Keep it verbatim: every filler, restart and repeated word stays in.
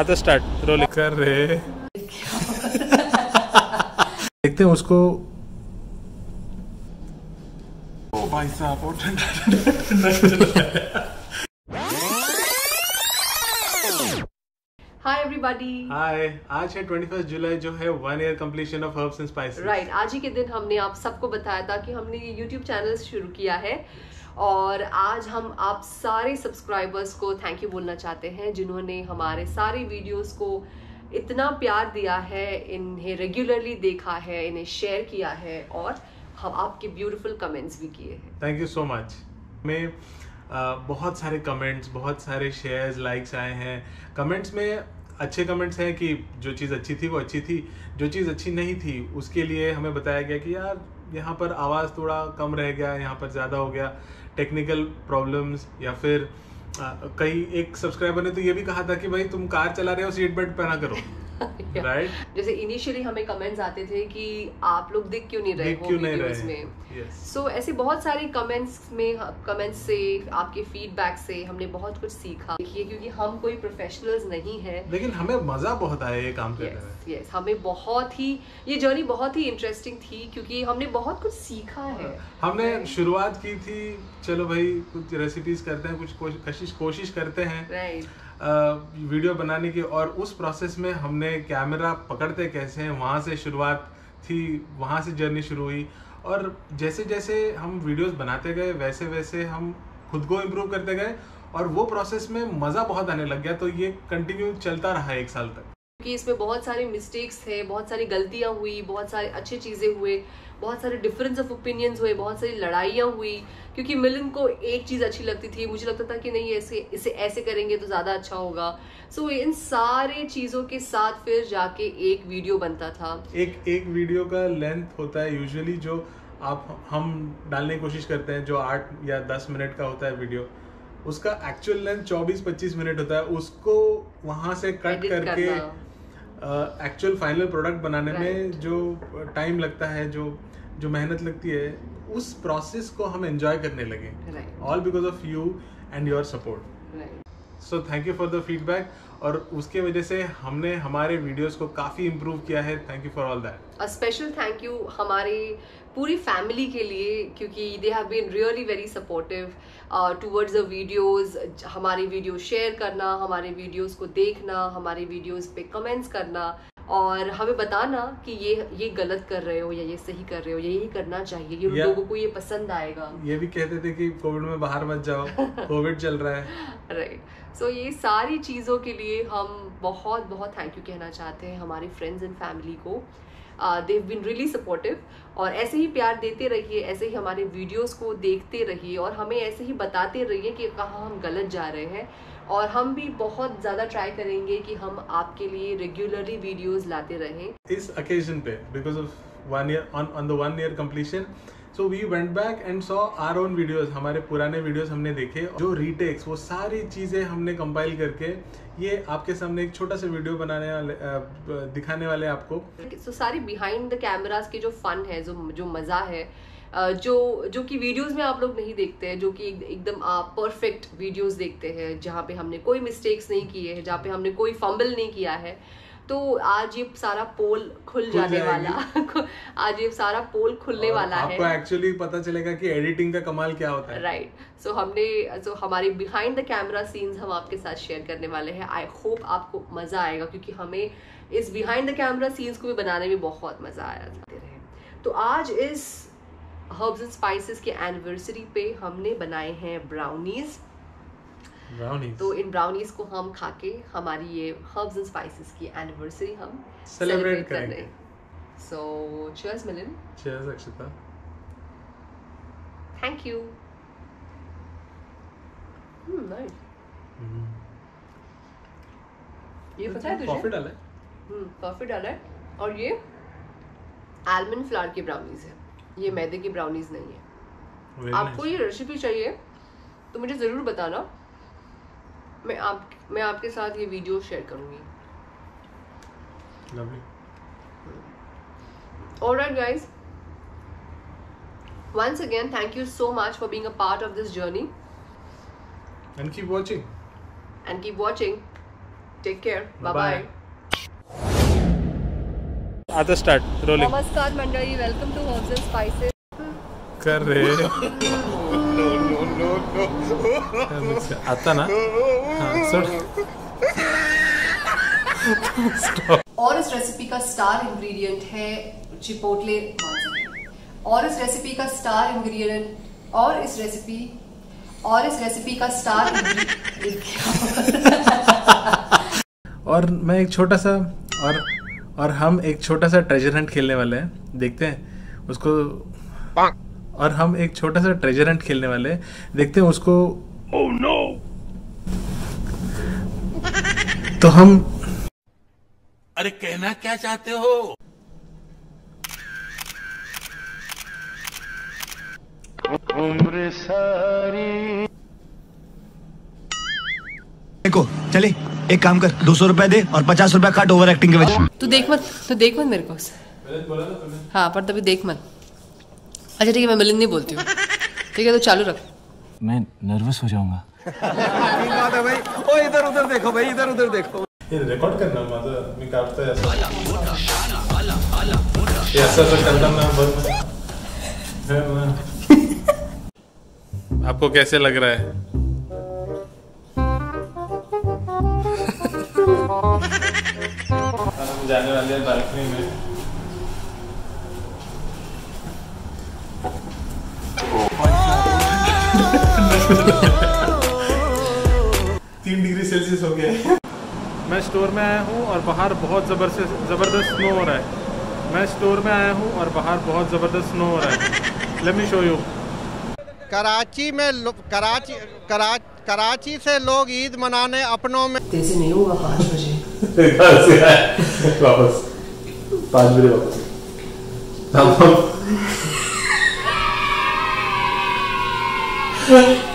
आता start role कर रहे देखते हैं उसको। ओ भाई साहब हाय एवरीबॉडी, हाय। आज है ट्वेंटी फर्स्ट जुलाई जो है one year completion of herbs and spices. Right, आज ही के दिन हमने आप सबको बताया था कि हमने ये यूट्यूब चैनल शुरू किया है और आज हम आप सारे सब्सक्राइबर्स को थैंक यू बोलना चाहते हैं जिन्होंने हमारे सारे वीडियोस को इतना प्यार दिया है, इन्हें रेगुलरली देखा है, इन्हें शेयर किया है और हम आपके ब्यूटिफुल कमेंट्स भी किए हैं। Thank you so much. मैं Uh, बहुत सारे कमेंट्स, बहुत सारे शेयर्स, लाइक्स आए हैं। कमेंट्स में अच्छे कमेंट्स हैं कि जो चीज़ अच्छी थी वो अच्छी थी, जो चीज़ अच्छी नहीं थी उसके लिए हमें बताया गया कि यार यहाँ पर आवाज़ थोड़ा कम रह गया, यहाँ पर ज़्यादा हो गया, टेक्निकल प्रॉब्लम्स। या फिर आ, कई एक सब्सक्राइबर ने तो ये भी कहा था कि भाई तुम कार चला रहे हो सीट बेल्ट पहना करो। राइट, जैसे इनिशियली हमें कमेंट्स आते थे कि आप लोग दिख क्यों नहीं रहे हो वीडियोस में। सो ऐसे बहुत सारे कमेंट्स में, कमेंट्स से, आपके फीडबैक से हमने बहुत कुछ सीखा क्योंकि हम कोई प्रोफेशनल्स नहीं है, लेकिन हमें मजा बहुत आया ये काम करने में। यस, हमें बहुत ही ये जर्नी बहुत ही इंटरेस्टिंग थी क्योंकि हमने बहुत कुछ सीखा है। हमने शुरुआत की थी चलो भाई कुछ रेसिपीज करते हैं, कुछ कोशिश कोशिश करते हैं right. वीडियो बनाने की, और उस प्रोसेस में हमने कैमरा पकड़ते कैसे हैं वहाँ से शुरुआत थी, वहाँ से जर्नी शुरू हुई। और जैसे जैसे हम वीडियोस बनाते गए वैसे वैसे हम खुद को इम्प्रूव करते गए और वो प्रोसेस में मज़ा बहुत आने लग गया। तो ये कंटिन्यू चलता रहा एक साल तक क्योंकि इसमें बहुत सारे मिस्टेक्स थे, बहुत सारी गलतियाँ हुई, बहुत सारे अच्छी चीज़ें हुए, बहुत सारे डिफरेंस ऑफ ओपिनियंस हुए, बहुत सारी लड़ाइयाँ हुई क्योंकि मिलन को एक चीज़ अच्छी लगती थी, मुझे लगता था कि नहीं ऐसे इसे ऐसे करेंगे तो ज़्यादा अच्छा होगा। सो so, इन सारे चीज़ों के साथ फिर जाके एक वीडियो बनता था। एक एक वीडियो का लेंथ होता है यूजुअली जो आप हम डालने की कोशिश करते हैं जो आठ या दस मिनट का होता है वीडियो, उसका एक्चुअल लेंथ चौबीस पच्चीस मिनट होता है। उसको वहाँ से कट करके एक्चुअल फाइनल प्रोडक्ट बनाने right. में जो टाइम लगता है, जो जो मेहनत लगती है, उस प्रोसेस को हम एंजॉय करने लगे। All because of you and your support. So thank you for the feedback, और उसके वजह से हमने हमारे वीडियोस को काफ़ी इम्प्रूव किया है। Thank you for all that. A special thank you हमारे पूरी फैमिली के लिए क्योंकि they have been really very supportive towards the videos. हमारे वीडियो शेयर करना, हमारे वीडियोस को देखना, हमारे वीडियोस पे कमेंट्स करना और हमें बताना कि ये ये गलत कर रहे हो या ये सही कर रहे हो, यही करना चाहिए, ये yeah. लोगों को ये पसंद आएगा। ये भी कहते थे कि कोविड में बाहर मत जाओ कोविड चल रहा है। राइट, सो ये सारी चीज़ों के लिए हम बहुत बहुत थैंक यू कहना चाहते हैं हमारे फ्रेंड्स एंड फैमिली को। They have been really supportive, और ऐसे ही प्यार देते रहिए, ऐसे ही हमारे वीडियोस को देखते रहिए और हमें ऐसे ही बताते रहिए कि कहाँ हम गलत जा रहे हैं। और हम भी बहुत ज़्यादा ट्राई करेंगे कि हम आपके लिए रेगुलरली वीडियोस लाते रहें। इस ओकेजन पे because of one year on on the one year completion so we went back and saw our own videos. हमारे पुराने वीडियोस हमने देखे, जो रीटेक्स, वो सारी चीज़ें हमने कंपाइल करके ये आपके सामने एक छोटा सा वीडियो बनाने वाले, दिखाने वाले आपको। सो सारी बिहाइंड द कैमरास के जो फन है, जो जो मज़ा है, जो जो कि वीडियोस में आप लोग नहीं देखते हैं, जो कि एक, एकदम आप परफेक्ट वीडियोस देखते हैं जहाँ पे हमने कोई मिस्टेक्स नहीं किए हैं, जहाँ पे हमने कोई फंबल नहीं किया है। तो आज ये सारा पोल खुल जाने वाला आज ये सारा पोल खुलने वाला है। आपको एक्चुअली पता चलेगा कि एडिटिंग का कमाल क्या होता है। Right, right. सो so, हमने सो so, हमारे बिहाइंड द कैमरा सीन्स हम आपके साथ शेयर करने वाले हैं। आई होप आपको मज़ा आएगा क्योंकि हमें इस बिहाइंड द कैमरा सीन्स को भी बनाने में बहुत मज़ा आया जाते रहे। तो आज इस हर्ब्स एंड स्पाइसेस के एनिवर्सरी पे हमने बनाए हैं ब्राउनीज। ब्राउनीज, तो इन ब्राउनीज को हम खा के हमारी ये हर्ब्स एंड स्पाइसेस की एनिवर्सरी हम सेलिब्रेट करेंगे। So cheers Milan. Cheers Akshita. Thank you. Hmm, nice. ये पता है तुझे कॉफी डाला है। हम्म, कॉफी डाला है और ये आलमंड फ्लावर की ब्राउनीज है, ये मैदे की ब्राउनीज नहीं है। Very आपको nice. ये रेसिपी चाहिए तो मुझे ज़रूर बताना, मैं आप मैं आपके साथ ये वीडियो शेयर करूँगी। Lovely. Alright guys, once again thank you so much for being a part of this journey and keep watching and keep watching. Take care, bye bye. आता स्टार्ट रोलिंग. नमस्कार मंडळी, welcome to herbs and spices. कर रे no no no no आता ना और इस recipe का स्टार इंग्रेडिएंट है चिपोटले और इस रेसिपी का स्टार इंग्रेडिएंट और इस रेसिपी और इस रेसिपी का स्टार और मैं एक छोटा सा और और हम एक छोटा सा ट्रेजर हंट खेलने वाले हैं. देखते हैं उसको और हम एक छोटा सा ट्रेजर हंट खेलने वाले हैं. देखते हैं उसको oh, no. तो हम अरे कहना क्या चाहते हो उम्र सारी देखो. चले एक काम कर, दो सौ रुपया दे और पचास रुपया काट ओवर एक्टिंग के वजह. तू देख मत तू देख मत मेरे को. हाँ पर तभी देख मत. अच्छा ठीक है, मैं मिलन नहीं बोलती हूँ. ठीक है तो चालू रख. मैं नर्वस हो जाऊंगा. भाई ओ इधर उधर देखो भाई, इधर उधर देखो. ये रिकॉर्ड करना माझा मी कापतो ऐसा ऐसा ऐसा करता ना बस. आपको कैसे लग रहा है? हम जाने वाले हैं बालकनी में. तीन डिग्री सेल्सियस हो गया. मैं स्टोर में आया हूँ और बाहर बहुत जबरदस्त जबरदस्त स्नो हो रहा है. मैं स्टोर में आया हूँ और बाहर बहुत जबरदस्त स्नो हो रहा है. Let me show you. Karachi में कराची करा, कराची से लोग ईद मनाने अपनों में जैसे नहीं होगा. पाँच बजे वापस पाँच बजे वापस